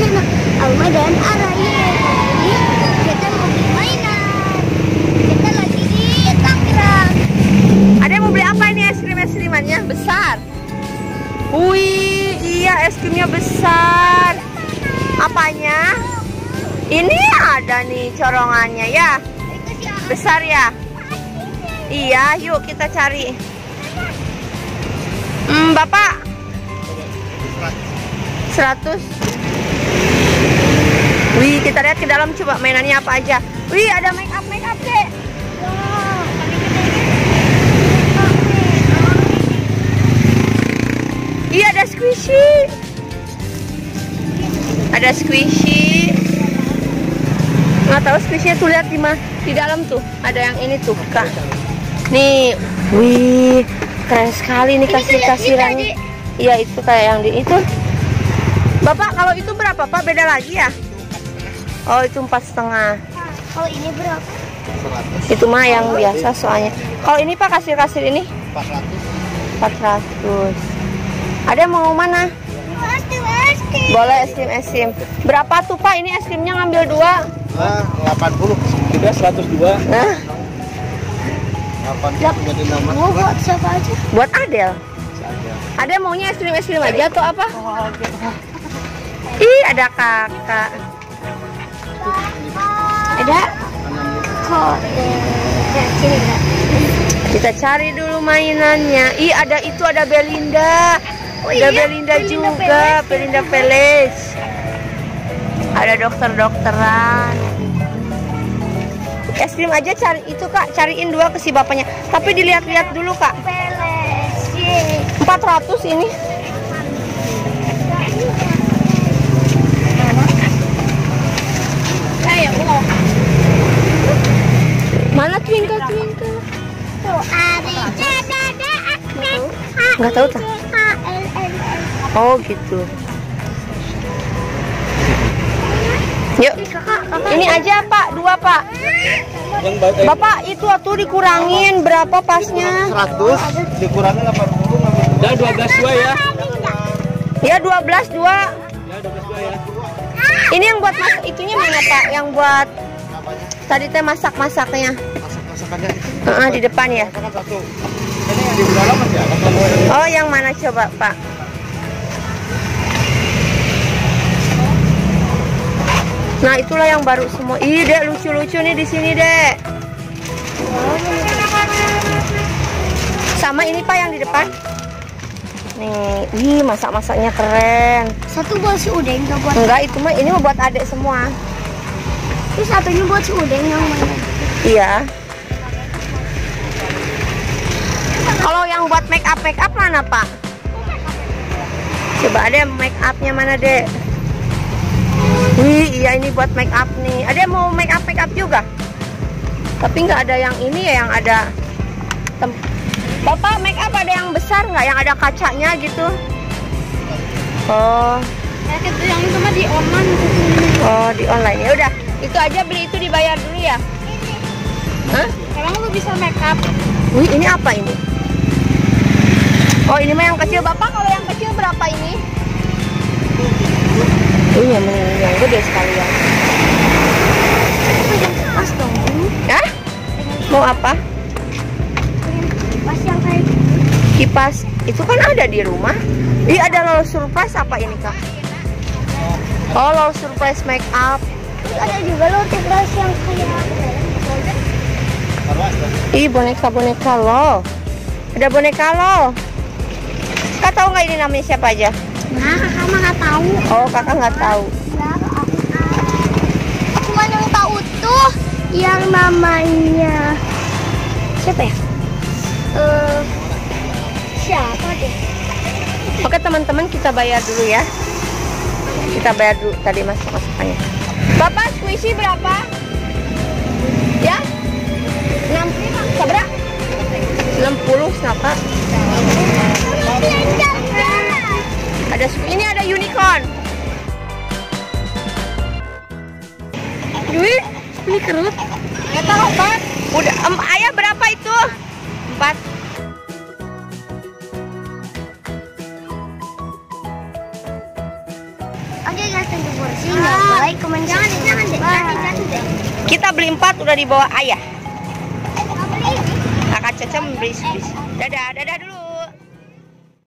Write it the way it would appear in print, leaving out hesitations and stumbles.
channel Alma dan Ara. Jadi kita mau beli mainan. Kita lagi di Tangerang. Ada yang mau beli apa ini? Es krim-es krimannya besar. Wih, iya es krimnya besar. Apanya? Ini ada nih corongannya ya. Besar ya? Iya, yuk kita cari. Bapak 100. Wih, kita lihat ke dalam, coba mainannya apa aja. Wih, ada make up deh. Iya, ada squishy. Ada squishy. Nggak tahu squishy-nya tuh, lihat di dalam tuh. Ada yang ini tuh, Kak. Nih, wih, keren sekali nih kasirannya. Iya, itu kayak yang di itu. Bapak, kalau itu berapa, Pak? Beda lagi ya? Oh, itu 4,5. Kalau ini berapa? 100. Itu mah yang biasa soalnya. Kalau ini, Pak, kasir-kasir ini? 400. Ada yang mau mana? Boleh es krim. Berapa tuh, Pak? Ini es krimnya ngambil 2. 80. Sudah 102. Nah. 80 jadi nama. Mau buat siapa aja? Buat Adel. Ada yang maunya es krim aja atau apa? Ih, ada kakak. Ada? Kita cari dulu mainannya. Ih, ada itu, ada Belinda. Ada Belinda juga, Belinda Peles. Ada dokter-dokteran. Es krim aja cari itu, Kak. Cariin 2 ke si bapaknya. Tapi dilihat-lihat dulu, Kak. 400 ini. Mana twinkle? Tuh nggak tahu tak? Oh gitu. Yuk. Ini aja, Pak. 2, Pak. Bapak, itu tuh dikurangin berapa pasnya? 100 dikurangin 80. Udah 12-2 ya. Ya 12-2. Ya. Ini yang buat masak itunya mana, Pak? Yang buat tadi teh masak-masaknya. Masak-masakannya itu. Di depan ya. Ini yang di dalam ya. Oh, yang mana coba, Pak? Nah, itulah yang baru semua. Ih, Dek, lucu-lucu nih di sini, Dek. Sama ini, Pak, yang di depan. Nih, wih, masak-masaknya keren. Satu buat si Udeng, gak buat. Enggak, itu mah ini mau buat Adek semua. Terus satunya buat si Udeng yang mana? Iya. Kalau yang buat make up mana, Pak? Coba ada make upnya mana, Dek? Wih, iya ini buat make up nih. Ada yang mau make up juga? Tapi nggak ada yang ini ya, yang ada Bapak, make up ada yang besar nggak? Yang ada kacanya gitu? Oh. Yang itu mah di online. Oh, di online. Ya udah, itu aja, beli itu dibayar dulu ya. Hah? Emang lu bisa make up? Wih, ini apa ini? Oh, ini mah yang kecil. Bapak, kalau yang kecil berapa ini? Wih, yang gede sekalian. Mas dong. Hah? Mau apa? Kipas itu kan ada di rumah. Ih, ada lol surprise apa ini, Kak? Oh, lol surprise make up. Terus ada juga lol surprise yang kayak. Ih, boneka lol. Ada boneka lol. Kak tahu nggak ini namanya siapa aja? Nah, Kakak nggak tahu. Oh, Kakak nggak tahu. Aku yang tahu tuh yang namanya siapa ya? Siapa deh? Oke, teman-teman, kita bayar dulu ya. Kita bayar dulu tadi masuk-masukannya. Bapak, squishy berapa? Ya? 60 seberapa? 60 kenapa? Ada ini, ada unicorn. Duit, ini kerut. Ya taruh, Pak. Udah, ayah berapa itu? 4. Oke guys, tunggu porsi. Like, komen, jangan deh. Kita beli 4 udah dibawa ayah. Kakak Cecem beli. Dadah dulu.